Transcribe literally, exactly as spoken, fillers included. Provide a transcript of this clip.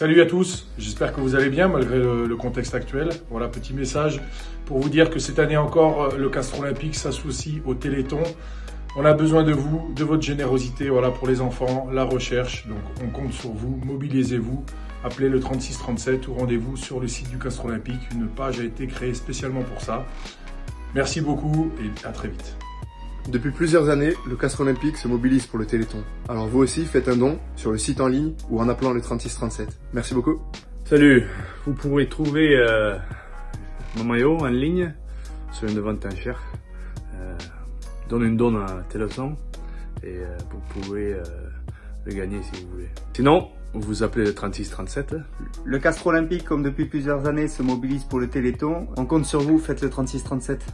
Salut à tous, j'espère que vous allez bien malgré le, le contexte actuel. Voilà, petit message pour vous dire que cette année encore, le Castres Olympique s'associe au Téléthon. On a besoin de vous, de votre générosité, voilà, pour les enfants, la recherche. Donc on compte sur vous, mobilisez-vous, appelez le trente-six trente-sept ou rendez-vous sur le site du Castres Olympique. Une page a été créée spécialement pour ça. Merci beaucoup et à très vite. Depuis plusieurs années, le Castres Olympique se mobilise pour le Téléthon. Alors vous aussi, faites un don sur le site en ligne ou en appelant le trente-six trente-sept. Merci beaucoup. Salut, vous pouvez trouver euh, mon maillot en ligne sur une vente en chair. Euh, donne une donne à Téléthon et euh, vous pouvez euh, le gagner si vous voulez. Sinon, vous appelez le trente-six trente-sept. Le Castres Olympique, comme depuis plusieurs années, se mobilise pour le Téléthon. On compte sur vous, faites le trente-six trente-sept.